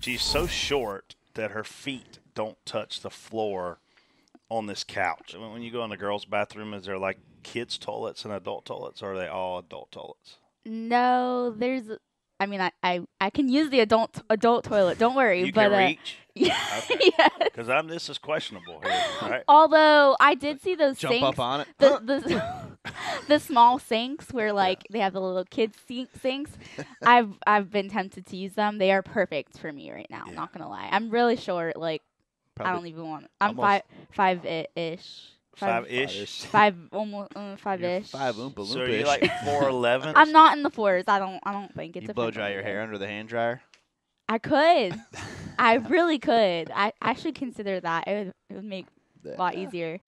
She's so short that her feet don't touch the floor on this couch. I mean, when you go in the girls' bathroom, is there like kids' toilets and adult toilets, or are they all adult toilets? No, there's. I mean, I can use the adult toilet. Don't worry. You but, can reach? Yeah. Okay. Because yes. This is questionable here, right? Although I did see those jump sinks. Jump up on it. The small sinks where, like, they have the little kids' sinks. I've been tempted to use them. They are perfect for me right now. Yeah. Not going to lie. I'm really short. Like, probably I don't even want it. I'm five-ish. Five-ish? Five-ish. Five Oompa Loompa-ish. So are you like 4'11"? I'm not in the fours. I don't think it's a blow dry your hair under the hand dryer? I could. I really could. I should consider that. It would make it a lot easier.